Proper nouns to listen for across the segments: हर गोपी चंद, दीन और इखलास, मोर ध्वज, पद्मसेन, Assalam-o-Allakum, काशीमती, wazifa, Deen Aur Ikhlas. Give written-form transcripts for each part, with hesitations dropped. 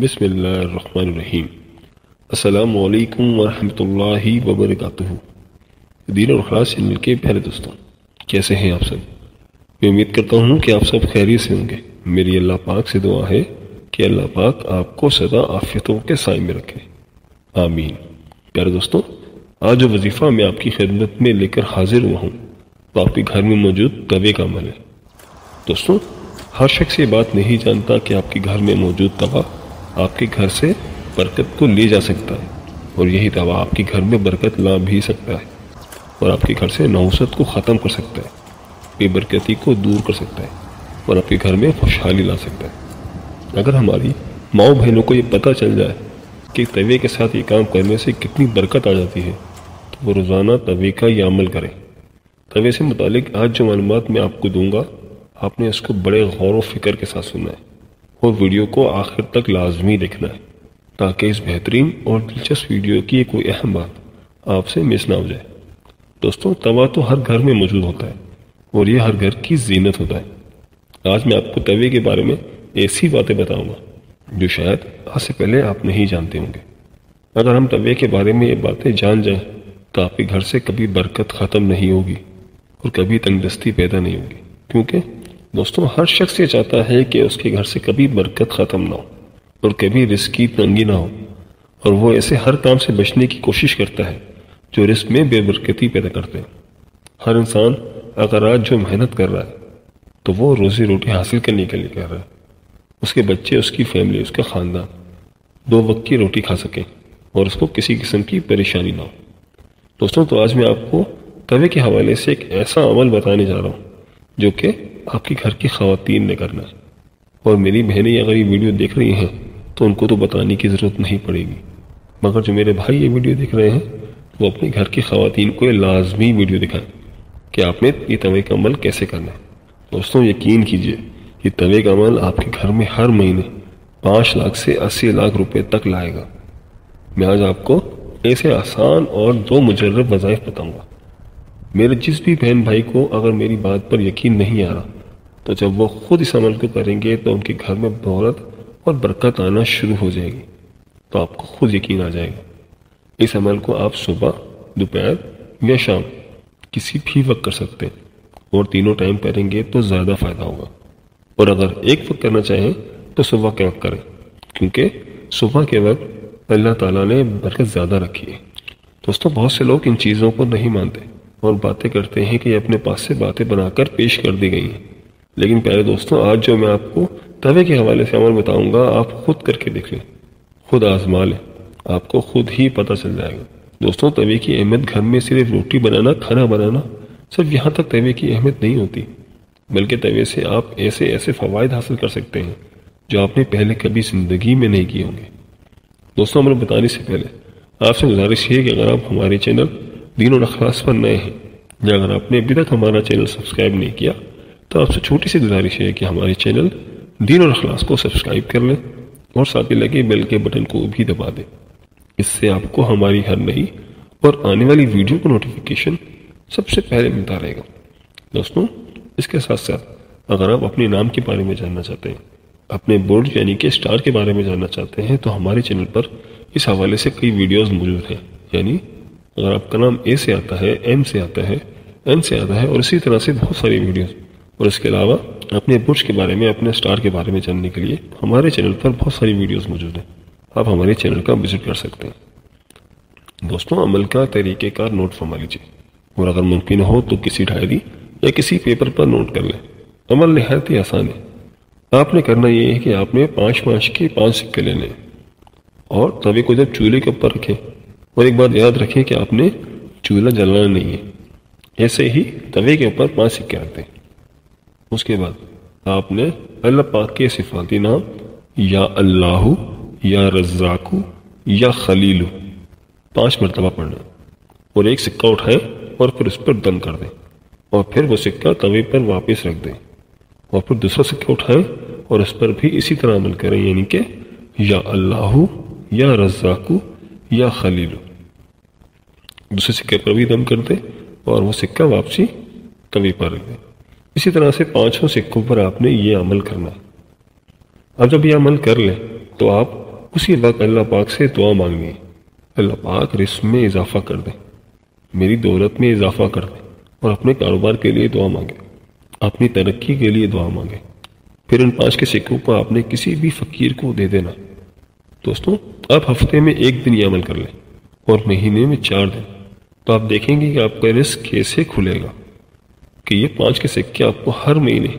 बिस्मिल्लाहिर्रहमानिर्रहीम। अस्सलामुअलैकुम वरहमतुल्लाहि वबरकातुहू। दीन और इखलास चैनल के प्यारे दोस्तों, कैसे हैं आप सब? मैं उम्मीद करता हूं कि आप सब खैरियत से होंगे। मेरी अल्लाह पाक से दुआ है कि अल्लाह पाक आपको सदा आफियतों के साए में रखे, आमीन। प्यारे दोस्तों, आज जो वजीफ़ा मैं आपकी खिदमत में लेकर हाजिर हुआ हूँ तो आपके घर में मौजूद तवे का अमल है। दोस्तों, हर शख्स ये बात नहीं जानता कि आपके घर में मौजूद तवा आपके घर से बरकत को ले जा सकता है और यही तवा आपके घर में बरकत ला भी सकता है और आपके घर से नहुसत को ख़त्म कर सकता है, बेबरकती को दूर कर सकता है और आपके घर में खुशहाली ला सकता है। अगर हमारी माओ बहनों को ये पता चल जाए कि तवे के साथ ये काम करने से कितनी बरकत आ जाती है तो वो रोज़ाना तवे का ये अमल करें। तवे से मुतालिक आज जो मालूमात मैं आपको दूँगा, आपने इसको बड़े गौर व फिक्र के साथ सुनना है और वीडियो को आखिर तक लाजमी देखना है ताकि इस बेहतरीन और दिलचस्प वीडियो की कोई अहम बात आपसे मिस ना हो जाए। दोस्तों, तवा तो हर घर में मौजूद होता है और यह हर घर की जीनत होता है। आज मैं आपको तवे के बारे में ऐसी बातें बताऊंगा जो शायद आज से पहले आप नहीं जानते होंगे। अगर हम तवे के बारे में ये बातें जान जाएं तो आपके घर से कभी बरकत ख़त्म नहीं होगी और कभी तंगदस्ती पैदा नहीं होगी, क्योंकि दोस्तों हर शख्स ये चाहता है कि उसके घर से कभी बरकत ख़त्म ना हो और कभी रिस्क की तंगी ना हो और वो ऐसे हर काम से बचने की कोशिश करता है जो रिस्क में बेबरकती पैदा करते हैं। हर इंसान अगर आज जो मेहनत कर रहा है तो वो रोज़ी रोटी हासिल करने के लिए कर रहा है, उसके बच्चे, उसकी फैमिली, उसका ख़ानदान दो वक्त की रोटी खा सकें और उसको किसी किस्म की परेशानी ना हो। दोस्तों, तो आज मैं आपको तवे के हवाले से एक ऐसा अमल बताने जा रहा हूँ जो कि आपकी घर की ख़वातीन ने करना है और मेरी बहनें अगर ये वीडियो देख रही हैं तो उनको तो बताने की ज़रूरत नहीं पड़ेगी, मगर जो मेरे भाई ये वीडियो देख रहे हैं वो अपने घर की ख़वातीन को लाजमी वीडियो दिखाएं कि आपने ये तवे का अमल कैसे करना है। दोस्तों, यकीन कीजिए ये तवे का अमल आपके घर में हर महीने 5 लाख से 80 लाख रुपये तक लाएगा। मैं आज आपको ऐसे आसान और 2 मुजर्रब वज़ाइफ बताऊँगा। मेरे जिस भी बहन भाई को अगर मेरी बात पर यकीन नहीं आ रहा तो जब वो खुद इस अमल को करेंगे तो उनके घर में दौलत और बरकत आना शुरू हो जाएगी तो आपको खुद यकीन आ जाएगा। इस अमल को आप सुबह, दोपहर या शाम किसी भी वक्त कर सकते हैं और तीनों टाइम करेंगे तो ज़्यादा फ़ायदा होगा। और अगर एक वक्त करना चाहें तो सुबह के वक्त करें, क्योंकि सुबह के वक्त अल्लाह ताला ने बरकत ज़्यादा रखी है। दोस्तों, बहुत से लोग इन चीज़ों को नहीं मानते और बातें करते हैं कि अपने पास से बातें बनाकर पेश कर दी गई हैं, लेकिन प्यारे दोस्तों आज जो मैं आपको तवे के हवाले से अमल बताऊंगा आप खुद करके देख लें, खुद आजमा लें, आपको खुद ही पता चल जाएगा। दोस्तों, तवे की अहमियत घर में सिर्फ रोटी बनाना, खाना बनाना, सिर्फ यहाँ तक तवे की अहमियत नहीं होती, बल्कि तवे से आप ऐसे ऐसे फ़वायद हासिल कर सकते हैं जो आपने पहले कभी ज़िंदगी में नहीं किए होंगे। दोस्तों, अमल बताने से पहले आपसे गुजारिश है कि अगर आप हमारे चैनल दीन और इखलास पर नए हैं या अगर आपने अभी तक हमारा चैनल सब्सक्राइब नहीं किया तो आपसे छोटी सी गुजारिश है कि हमारे चैनल दीन और इखलास को सब्सक्राइब कर लें और साथ ही लगे बेल के बटन को भी दबा दें। इससे आपको हमारी हर नई और आने वाली वीडियो का नोटिफिकेशन सबसे पहले मिलता रहेगा। दोस्तों, इसके साथ साथ अगर आप अपने नाम के बारे में जानना चाहते हैं, अपने बोर्ड यानी कि स्टार के बारे में जानना चाहते हैं तो हमारे चैनल पर इस हवाले से कई वीडियोज़ मौजूद हैं। यानी अगर आपका नाम ए से आता है, एम से आता है, एन से आता है और इसी तरह से बहुत सारी वीडियोस, और इसके अलावा अपने बुर्ज के बारे में, अपने स्टार के बारे में जानने के लिए हमारे चैनल पर बहुत सारी वीडियोस मौजूद हैं। आप हमारे चैनल का विजिट कर सकते हैं। दोस्तों, अमल का तरीक़ेकार नोट फरमा लीजिए और अगर मुमकिन हो तो किसी डायरी या किसी पेपर पर नोट कर लें। अमल नहायत ही आसान है। आपने करना ये है कि आपने 5 के 5 सिक्के लेने और तवे को जब चूल्हे के ऊपर रखें और एक बात याद रखें कि आपने चूल्हा जलाना नहीं है, ऐसे ही तवे के ऊपर 5 सिक्के रख दें। उसके बाद आपने अल्लाह पाक के सिफाती नाम या अल्लाहु या रज़्ज़ाकु या खलीलु 5 मरतबा पढ़ना और एक सिक्का उठाएं और फिर उस पर दम कर दें और फिर वो सिक्का तवे पर वापस रख दें और फिर दूसरा सिक्का उठाएं और उस पर भी इसी तरह अमल करें, यानी कि या अल्लाहु या रज़्ज़ाकु या खलीलु। दूसरे सिक्के पर भी दम कर दें और वो सिक्का वापसी तवे पर रख दें। इसी तरह से 5 सिक्कों पर आपने ये अमल करना है। अब जब ये अमल कर लें तो आप उसी वक्त अल्लाह पाक से दुआ मांगनी, अल्लाह पाक रिस्क में इजाफा कर दें, मेरी दौलत में इजाफा कर दें, और अपने कारोबार के लिए दुआ मांगे, अपनी तरक्की के लिए दुआ मांगे। फिर इन 5 के सिक्कों को आपने किसी भी फकीर को दे देना। दोस्तों, आप हफ्ते में 1 दिन ये अमल कर लें और महीने में 4 दिन, तो आप देखेंगे कि आपका रिस्क कैसे खुलेगा कि ये 5 के सिक्के आपको हर महीने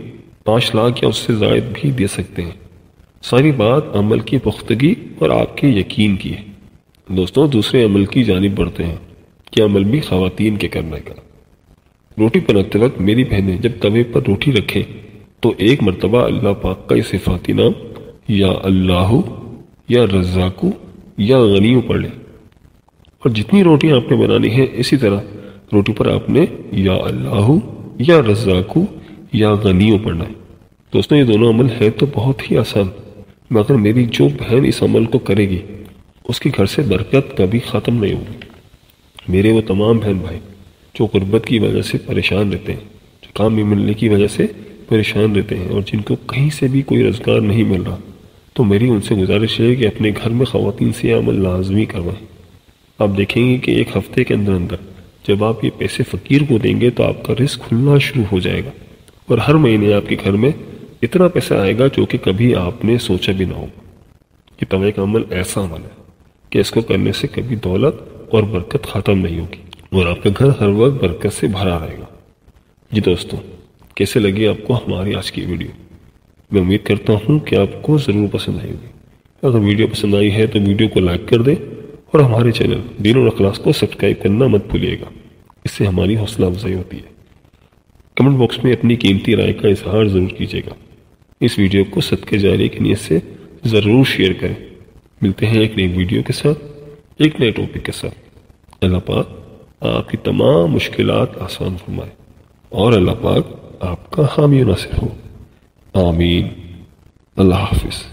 5 लाख या उससे ज़ायद भी दे सकते हैं। सारी बात अमल की पुख्तगी और आपके यकीन की है। दोस्तों, दूसरे अमल की जानिब बढ़ते हैं कि अमल भी ख़वातीन के करने का। रोटी बनाते वक्त मेरी बहनें जब तवे पर रोटी रखें तो एक मरतबा अल्लाह पाक का सिफाती नाम या अल्लाहु या रज़ाकु या गनियों पढ़ लें, और जितनी रोटियां आपने बनानी हैं इसी तरह रोटी पर आपने या अल्लाहु या रज़ाकु या गनियों पढ़ना है। दोस्तों, ये दोनों अमल है तो बहुत ही आसान, मगर मेरी जो बहन इस अमल को करेगी उसके घर से बरकत कभी ख़त्म नहीं होगी। मेरे वो तमाम बहन भाई जो गुर्बत की वजह से परेशान रहते हैं, जो काम भी मिलने की वजह से परेशान रहते हैं और जिनको कहीं से भी कोई रोज़गार नहीं मिल रहा, तो मेरी उनसे गुजारिश है कि अपने घर में ख़वातीन से अमल लाजमी करवाएं। आप देखेंगे कि एक हफ़्ते के अंदर अंदर जब आप ये पैसे फ़कीर को देंगे तो आपका रिस्क खुलना शुरू हो जाएगा और हर महीने आपके घर में इतना पैसा आएगा जो कि कभी आपने सोचा भी ना हो। कि तवे का अमल ऐसा अमल है कि इसको करने से कभी दौलत और बरकत ख़त्म नहीं होगी और आपका घर हर वक्त बरकत से भरा रहेगा। जी दोस्तों, कैसे लगी आपको हमारी आज की वीडियो? मैं उम्मीद करता हूँ कि आपको ज़रूर पसंद आई होगी। अगर वीडियो पसंद आई है तो वीडियो को लाइक कर दें और हमारे चैनल दीन और इखलास को सब्सक्राइब करना मत भूलिएगा, इससे हमारी हौसला अफजाई होती है। कमेंट बॉक्स में अपनी कीमती राय का इजहार ज़रूर कीजिएगा। इस वीडियो को सदके जारी की नीयत से ज़रूर शेयर करें। मिलते हैं एक नई वीडियो के साथ, एक नए टॉपिक के साथ। अल्लाह पाक आपकी तमाम मुश्किलात आसान फरमाए और अल्लाह पाक आपका हामी नासिर हो। आमीन। अल्लाह हाफिज़।